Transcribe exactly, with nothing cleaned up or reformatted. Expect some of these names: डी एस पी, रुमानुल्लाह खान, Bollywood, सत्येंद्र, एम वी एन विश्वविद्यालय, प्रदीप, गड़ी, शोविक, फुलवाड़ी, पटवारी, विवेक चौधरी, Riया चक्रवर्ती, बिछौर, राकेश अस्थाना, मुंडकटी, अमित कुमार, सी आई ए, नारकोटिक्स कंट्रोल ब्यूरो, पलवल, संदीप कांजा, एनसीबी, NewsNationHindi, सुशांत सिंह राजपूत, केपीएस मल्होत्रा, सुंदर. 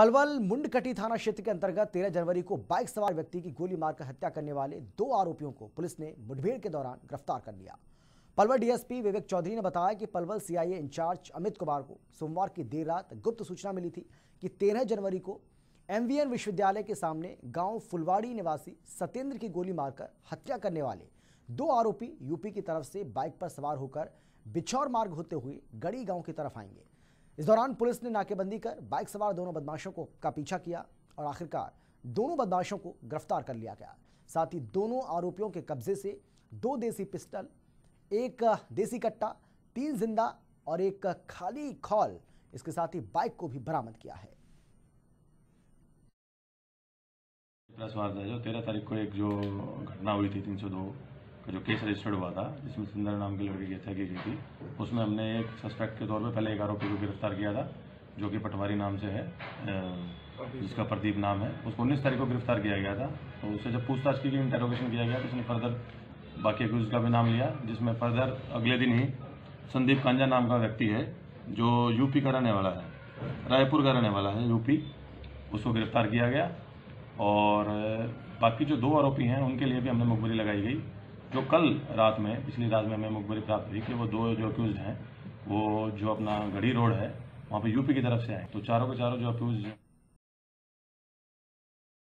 पलवल मुंडकटी थाना क्षेत्र के अंतर्गत तेरह जनवरी को बाइक सवार व्यक्ति की गोली मारकर हत्या करने वाले दो आरोपियों को पुलिस ने मुठभेड़ के दौरान गिरफ्तार कर लिया। पलवल डी एस पी विवेक चौधरी ने बताया कि पलवल सी आई ए incharge अमित कुमार को सोमवार की देर रात गुप्त सूचना मिली थी कि तेरह जनवरी को एम वी एन विश्वविद्यालय के सामने गाँव फुलवाड़ी निवासी सत्येंद्र की गोली मारकर हत्या करने वाले दो आरोपी यू पी की तरफ से बाइक पर सवार होकर बिछौर मार्ग होते हुए गड़ी गाँव की तरफ आएंगे। इस दौरान पुलिस ने नाकेबंदी कर बाइक सवार दोनों बदमाशों को का पीछा किया और आखिरकार दोनों बदमाशों को गिरफ्तार कर लिया गया। साथ ही दोनों आरोपियों के कब्जे से दो देसी पिस्टल, एक देसी कट्टा, तीन जिंदा और एक खाली खौल, इसके साथ ही बाइक को भी बरामद किया है। जो तेरह तारीख को एक जो घटना हुई थी, तीन सौ दो का जो केस रजिस्टर्ड हुआ था जिसमें सुंदर नाम के लड़के की हत्या की गई थी, उसमें हमने एक सस्पेक्ट के तौर पे पहले एक आरोपी को गिरफ्तार किया था जो कि पटवारी नाम से है, जिसका प्रदीप नाम है। उसको उन्नीस तारीख को गिरफ्तार किया गया था। तो उससे जब पूछताछ की गई, इंटरोगेशन किया गया तो उसने फर्दर बाकी एक्यूज का भी नाम लिया, जिसमें फर्दर अगले दिन ही संदीप कांजा नाम का व्यक्ति है जो यू पी का रहने वाला है, रायपुर का रहने वाला है यू पी, उसको गिरफ्तार किया गया। और बाकी जो दो आरोपी हैं उनके लिए भी हमने मुखबरी लगाई गई, जो कल रात में, पिछली रात में हमें मुखबरी प्राप्त हुई कि वो दो जो अक्यूज हैं वो जो अपना गड़ी रोड है वहाँ पे यू पी की तरफ से आए। तो चारों के चारों जो अक्यूज